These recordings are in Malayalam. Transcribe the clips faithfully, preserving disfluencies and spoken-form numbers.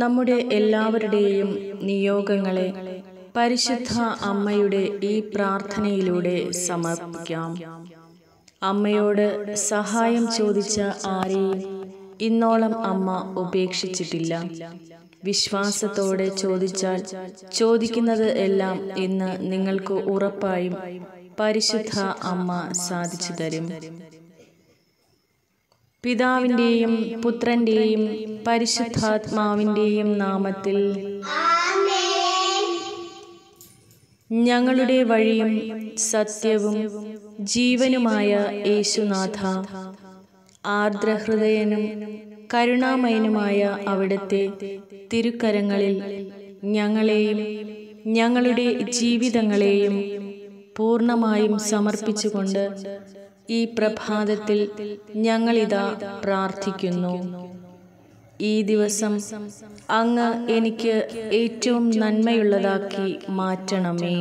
നമ്മുടെ എല്ലാവരുടെയും നിയോഗങ്ങളെ പരിശുദ്ധ അമ്മയുടെ ഈ പ്രാർത്ഥനയിലൂടെ സമർപ്പിക്കാം. അമ്മയോട് സഹായം ചോദിച്ച ആരെയും ഇന്നോളം അമ്മ ഉപേക്ഷിച്ചിട്ടില്ല. വിശ്വാസത്തോടെ ചോദിച്ചാൽ ചോദിക്കുന്നത് എല്ലാം ഇന്ന് നിങ്ങൾക്ക് ഉറപ്പായും പരിശുദ്ധ അമ്മ സാധിച്ചു തരും. പിതാവിൻ്റെയും പുത്രൻ്റെയും പരിശുദ്ധാത്മാവിൻ്റെയും നാമത്തിൽ. ഞങ്ങളുടെ വഴിയും സത്യവും ജീവനുമായ യേശുനാഥ, ആർദ്രഹൃദയനും കരുണാമയനുമായ അവിടുത്തെ തിരുക്കരങ്ങളിൽ ഞങ്ങളെയും ഞങ്ങളുടെ ജീവിതങ്ങളെയും പൂർണ്ണമായും സമർപ്പിച്ചുകൊണ്ട് ഈ പ്രഭാതത്തിൽ ഞങ്ങളിതാ പ്രാർത്ഥിക്കുന്നു. ഈ ദിവസം അങ്ങ് എനിക്ക് ഏറ്റവും നന്മയുള്ളതാക്കി മാറ്റണമേ.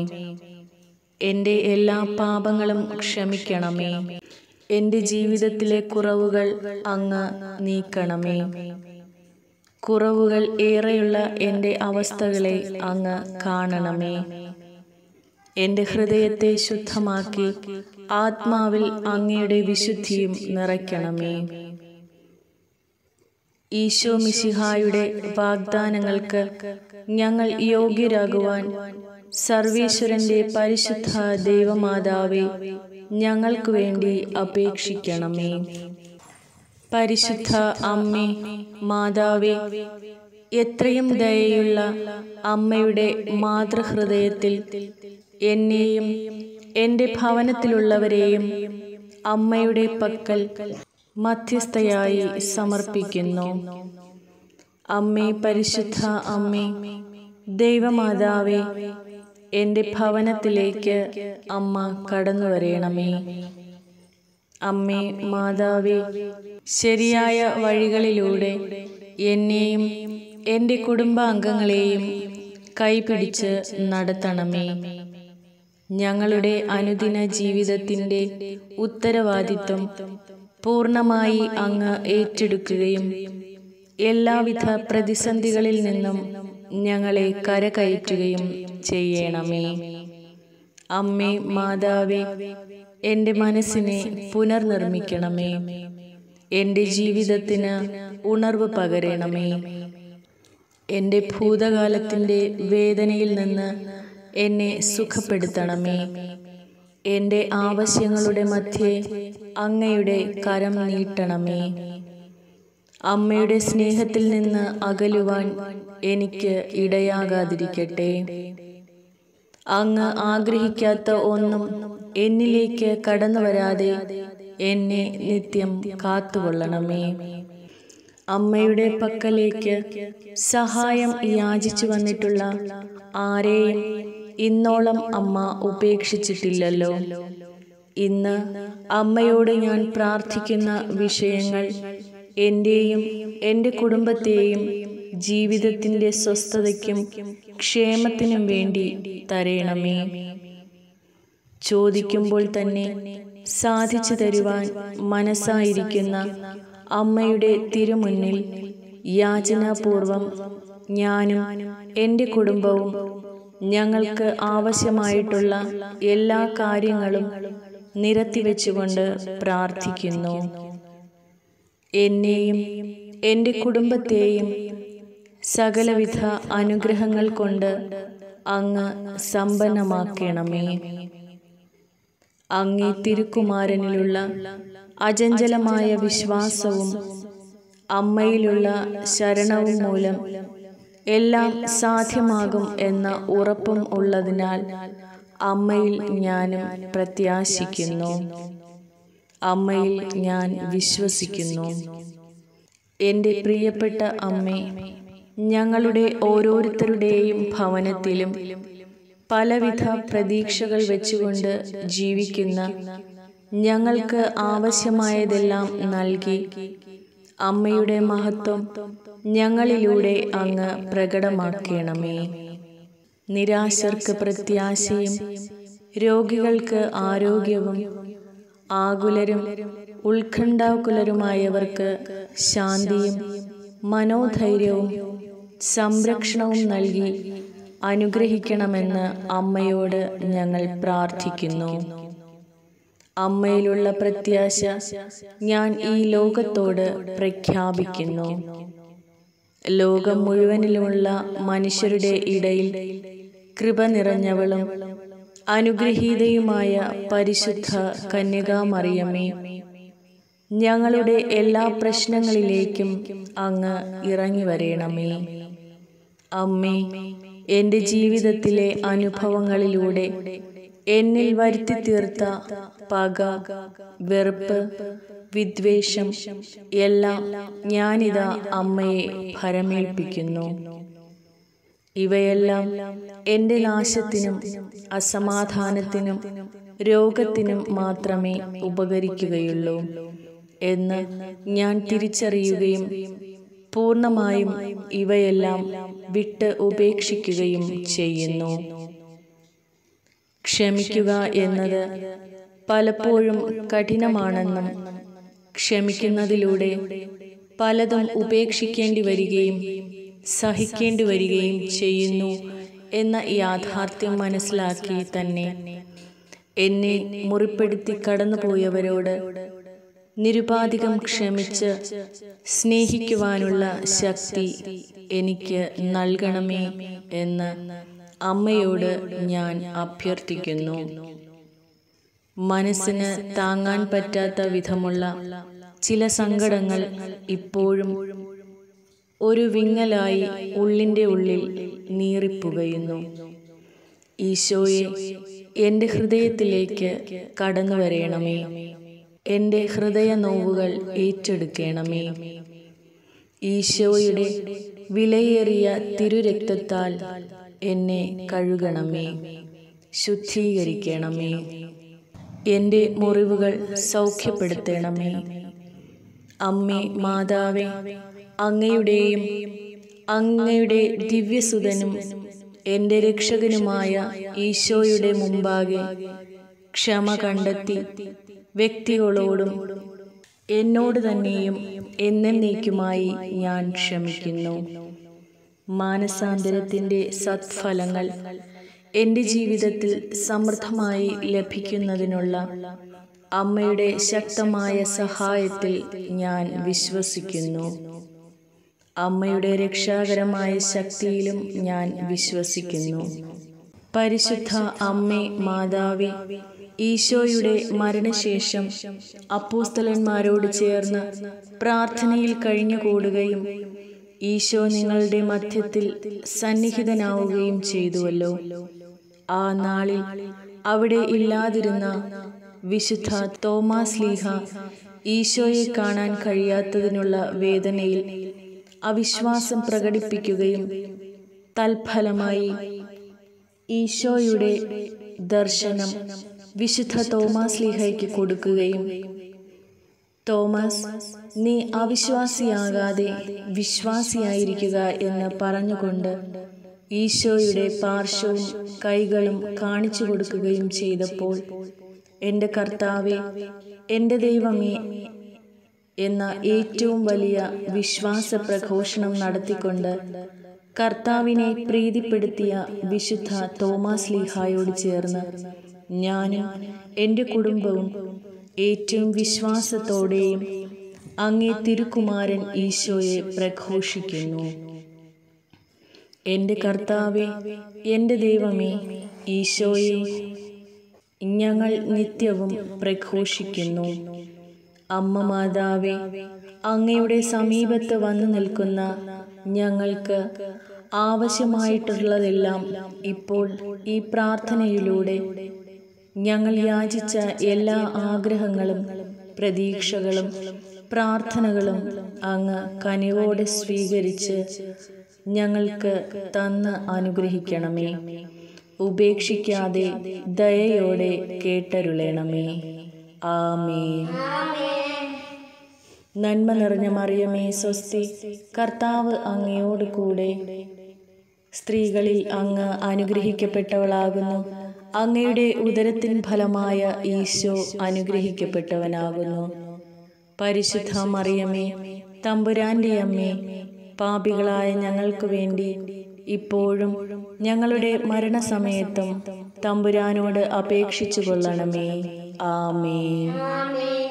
എൻ്റെ എല്ലാ പാപങ്ങളും ക്ഷമിക്കണമേ. എൻ്റെ ജീവിതത്തിലെ കുറവുകൾ അങ്ങ് നീക്കണമേ. കുറവുകൾ ഏറെയുള്ള എൻ്റെ അവസ്ഥകളെ അങ്ങ് കാണണമേ. എൻ്റെ ഹൃദയത്തെ ശുദ്ധമാക്കി ആത്മാവിൽ അങ്ങയുടെ വിശുദ്ധിയും നിറയ്ക്കണമേ. ഈശോ മിശിഹായുടെ വാഗ്ദാനങ്ങൾക്ക് ഞങ്ങൾ യോഗ്യരാകുവാൻ സർവീശ്വരൻ്റെ പരിശുദ്ധ ദൈവമാതാവെ ഞങ്ങൾക്ക് വേണ്ടി അപേക്ഷിക്കണമേ. പരിശുദ്ധ അമ്മേ മാതാവേ, എത്രയും ദയയുള്ള അമ്മയുടെ മാതൃഹൃദയത്തിൽ എന്നെയും എൻ്റെ ഭവനത്തിലുള്ളവരെയും അമ്മയുടെ പക്കൽ മധ്യസ്ഥയായി സമർപ്പിക്കുന്നു. അമ്മേ പരിശുദ്ധ അമ്മേ ദൈവമാതാവേ, എൻ്റെ ഭവനത്തിലേക്ക് അമ്മ കടന്നു വരയണമേ. അമ്മേ മാതാവേ, ശരിയായ വഴികളിലൂടെ എന്നെയും എൻ്റെ കുടുംബാംഗങ്ങളെയും കൈപിടിച്ച് നടത്തണമേ. ഞങ്ങളുടെ അനുദിന ജീവിതത്തിൻ്റെ ഉത്തരവാദിത്വം പൂർണ്ണമായി അങ്ങ് ഏറ്റെടുക്കുകയും എല്ലാവിധ പ്രതിസന്ധികളിൽ നിന്നും ഞങ്ങളെ കരകയറ്റുകയും ചെയ്യണമേ. അമ്മേ മാതാവേ, എൻ്റെ മനസ്സിനെ പുനർനിർമ്മിക്കണമേ. എൻ്റെ ജീവിതത്തിന് ഉണർവ് പകരണമേ. എൻ്റെ ഭൂതകാലത്തിൻ്റെ വേദനയിൽ നിന്ന് എന്നെ സുഖപ്പെടുത്തണമേ. എൻ്റെ ആവശ്യങ്ങളുടെ മധ്യേ അങ്ങയുടെ കരം നീട്ടണമേ. അമ്മയുടെ സ്നേഹത്തിൽ നിന്ന് അകലുവാൻ എനിക്ക് ഇടയാകാതിരിക്കട്ടെ. അങ്ങ് ആഗ്രഹിക്കാത്ത ഒന്നും എന്നിലേക്ക് കടന്നു വരാതെ എന്നെ നിത്യം കാത്തുകൊള്ളണമേ. അമ്മയുടെ പക്കലേക്ക് സഹായം യാചിച്ചു വന്നിട്ടുള്ള ആരെയും ഇന്നോളം അമ്മ ഉപേക്ഷിച്ചിട്ടില്ലല്ലോ. ഇന്ന് അമ്മയോട് ഞാൻ പ്രാർത്ഥിക്കുന്ന വിഷയങ്ങൾ എൻ്റെയും എൻ്റെ കുടുംബത്തെയും ജീവിതത്തിൻ്റെ സ്വസ്ഥതയ്ക്കും ക്ഷേമത്തിനും വേണ്ടി തരയണമേ. ചോദിക്കുമ്പോൾ തന്നെ സാധിച്ചു തരുവാൻ മനസ്സായിരിക്കുന്ന അമ്മയുടെ തിരുമുന്നിൽ യാചനാപൂർവം ഞാനും എൻ്റെ കുടുംബവും ഞങ്ങൾക്ക് ആവശ്യമായിട്ടുള്ള എല്ലാ കാര്യങ്ങളും നിരത്തിവെച്ചുകൊണ്ട് പ്രാർത്ഥിക്കുന്നു. എന്നെയും എൻ്റെ കുടുംബത്തെയും സകലവിധ അനുഗ്രഹങ്ങൾ കൊണ്ട് അങ്ങ് സമ്പന്നമാക്കണമേ. അങ്ങേ തിരുക്കുമാരനിലുള്ള അചഞ്ചലമായ വിശ്വാസവും അമ്മയിലുള്ള ശരണവും മൂലം എല്ലാം സാധ്യമാകും എന്ന ഉറപ്പും ഉള്ളതിനാൽ അമ്മയിൽ ഞാനും പ്രത്യാശിക്കുന്നു. അമ്മയിൽ ഞാൻ വിശ്വസിക്കുന്നു. എൻ്റെ പ്രിയപ്പെട്ട അമ്മേ, ഞങ്ങളുടെ ഓരോരുത്തരുടെയും ഭവനത്തിലും പലവിധ പ്രതീക്ഷകൾ വെച്ചുകൊണ്ട് ജീവിക്കുന്ന ഞങ്ങൾക്ക് ആവശ്യമായതെല്ലാം നൽകി അമ്മയുടെ മഹത്വം ഞങ്ങളിലൂടെ അങ്ങ് പ്രകടമാക്കണമേ. നിരാശർക്ക് പ്രത്യാശയും രോഗികൾക്ക് ആരോഗ്യവും ആകുലരും ഉത്കണ്ഠാകുലരുമായവർക്ക് ശാന്തിയും മനോധൈര്യവും സംരക്ഷണവും നൽകി അനുഗ്രഹിക്കണമെന്ന് അമ്മയോട് ഞങ്ങൾ പ്രാർത്ഥിക്കുന്നു. അമ്മയിലുള്ള പ്രത്യാശ ഞാൻ ഈ ലോകത്തോട് പ്രഖ്യാപിക്കുന്നു. ലോകം മുഴുവനിലുമുള്ള മനുഷ്യരുടെ ഇടയിൽ കൃപ നിറഞ്ഞവളും അനുഗ്രഹീതയുമായ പരിശുദ്ധ കന്യകാമറിയമേ, ഞങ്ങളുടെ എല്ലാ പ്രശ്നങ്ങളിലേക്കും അങ്ങ് ഇറങ്ങി വരേണമേ. അമ്മേ, എൻ്റെ ജീവിതത്തിലെ അനുഭവങ്ങളിലൂടെ എന്നിൽ വരുത്തി തീർത്ത പക, വെറുപ്പ്, വിദ്വേഷം എല്ലാം ഞാനിതാ അമ്മയെ ഭരമേൽപ്പിക്കുന്നു. ഇവയെല്ലാം എൻ്റെ നാശത്തിനും അസമാധാനത്തിനും രോഗത്തിനും മാത്രമേ ഉപകരിക്കുകയുള്ളൂ എന്ന് ഞാൻ തിരിച്ചറിയുകയും പൂർണ്ണമായും ഇവയെല്ലാം വിട്ട് ഉപേക്ഷിക്കുകയും ചെയ്യുന്നു. ക്ഷമിക്കുക എന്നത് പലപ്പോഴും കഠിനമാണെന്നും ക്ഷമിക്കുന്നതിലൂടെ പലതും ഉപേക്ഷിക്കേണ്ടി വരികയും സഹിക്കേണ്ടി വരികയും ചെയ്യുന്നു എന്ന യാഥാർത്ഥ്യം മനസ്സിലാക്കി തന്നെ എന്നെ മുറിപ്പെടുത്തി കടന്നുപോയവരോട് നിരുപാധികം ക്ഷമിച്ച് സ്നേഹിക്കുവാനുള്ള ശക്തി എനിക്ക് നൽകണമേ എന്ന് അമ്മയോട് ഞാൻ അഭ്യർത്ഥിക്കുന്നു. മനസ്സിന് താങ്ങാൻ പറ്റാത്ത വിധമുള്ള ചില സങ്കടങ്ങൾ ഇപ്പോഴും ഒരു വിങ്ങലായി ഉള്ളിൻ്റെ ഉള്ളിൽ നീറിപ്പുകയുന്നു. ഈശോയെ, എൻ്റെ ഹൃദയത്തിലേക്ക് കടന്നു വരേണമേ, എൻ്റെ ഹൃദയ നോവുകൾ ഏറ്റെടുക്കണമേ. ഈശോയുടെ വിലയേറിയ തിരുരക്തത്താൽ എന്നെ കഴുകണമേ, ശുദ്ധീകരിക്കണമേ, എൻ്റെ മുറിവുകൾ സൗഖ്യപ്പെടുത്തണമേ. അമ്മേ മാതാവേ, അങ്ങയുടെയും അങ്ങയുടെ ദിവ്യസുതനും എൻ്റെ രക്ഷകനുമായ ഈശോയുടെ മുമ്പാകെ ക്ഷമ കണ്ടെത്തി വ്യക്തികളോടും എന്നോട് തന്നെയും എന്നേക്കുമായി ഞാൻ ക്ഷമിക്കുന്നു. മാനസാന്തരത്തിൻ്റെ സത്ഫലങ്ങൾ എൻ്റെ ജീവിതത്തിൽ സമൃദ്ധമായി ലഭിക്കുന്നതിനുള്ള അമ്മയുടെ ശക്തമായ സഹായത്തിൽ ഞാൻ വിശ്വസിക്കുന്നു. അമ്മയുടെ രക്ഷാകരമായ ശക്തിയിലും ഞാൻ വിശ്വസിക്കുന്നു. പരിശുദ്ധ അമ്മേ മാതാവേ, ഈശോയുടെ മരണശേഷം അപ്പോസ്തലന്മാരോട് ചേർന്ന് പ്രാർത്ഥനയിൽ കഴിഞ്ഞുകൂടുകയും ഈശോ നിങ്ങളുടെ മധ്യത്തിൽ സന്നിഹിതനാവുകയും ചെയ്തുവല്ലോ. ആ നാളിൽ അവിടെ ഇല്ലാതിരുന്ന വിശുദ്ധ തോമസ് ലീഹ ഈശോയെ കാണാൻ കഴിയാത്തതിനുള്ള വേദനയിൽ അവിശ്വാസം പ്രകടിപ്പിക്കുകയും തൽഫലമായി ഈശോയുടെ ദർശനം വിശുദ്ധ തോമസ് ലീഹയ്ക്ക് കൊടുക്കുകയും തോമസ്, നീ അവിശ്വാസിയാകാതെ വിശ്വാസിയായിരിക്കുക എന്ന് പറഞ്ഞുകൊണ്ട് ഈശോയുടെ പാർശ്വവും കൈകളും കാണിച്ചു കൊടുക്കുകയും ചെയ്തപ്പോൾ എൻ്റെ കർത്താവേ, എൻ്റെ ദൈവമേ എന്ന ഏറ്റവും വലിയ വിശ്വാസ പ്രഘോഷണം നടത്തിക്കൊണ്ട് കർത്താവിനെ പ്രീതിപ്പെടുത്തിയ വിശുദ്ധ തോമസ് ലീഹായോട് ചേർന്ന് ഞാനും എൻ്റെ കുടുംബവും ഏറ്റവും വിശ്വാസത്തോടെയും അങ്ങേ തിരുക്കുമാരൻ ഈശോയെ പ്രഘോഷിക്കുന്നു. എൻ്റെ കർത്താവേ, എൻ്റെ ദൈവമേ, ഈശോയെ ഞങ്ങൾ നിത്യവും പ്രഘോഷിക്കുന്നു. അമ്മ മാതാവേ, അങ്ങയുടെ സമീപത്ത് വന്നു നിൽക്കുന്ന ഞങ്ങൾക്ക് ആവശ്യമായിട്ടുള്ളതെല്ലാം ഇപ്പോൾ ഈ പ്രാർത്ഥനയിലൂടെ ഞങ്ങൾ യാചിച്ച എല്ലാ ആഗ്രഹങ്ങളും പ്രതീക്ഷകളും പ്രാർത്ഥനകളും അങ്ങ് കനിവോടെ സ്വീകരിച്ച് ഞങ്ങൾക്ക് തന്ന് അനുഗ്രഹിക്കണമേ. ഉപേക്ഷിക്കാതെ ദയയോടെ കേട്ടരുളേണമേ. ആമേൻ. നന്മ നിറഞ്ഞ മറിയമേ സ്വസ്തി, കർത്താവ് അങ്ങയോട് കൂടെ, സ്ത്രീകളിൽ അങ്ങ് അനുഗ്രഹിക്കപ്പെട്ടവളാകുന്നു. അങ്ങയുടെ ഉദരത്തിൻ ഫലമായ ഈശോ അനുഗ്രഹിക്കപ്പെട്ടവനാകുന്നു. പരിശുദ്ധ മറിയമേ തമ്പുരാൻ്റെ അമ്മേ, പാപികളായ ഞങ്ങൾക്ക് വേണ്ടി ഇപ്പോഴും ഞങ്ങളുടെ മരണസമയത്തും തമ്പുരാനോട് അപേക്ഷിച്ചു കൊള്ളണമേ. ആമേൻ.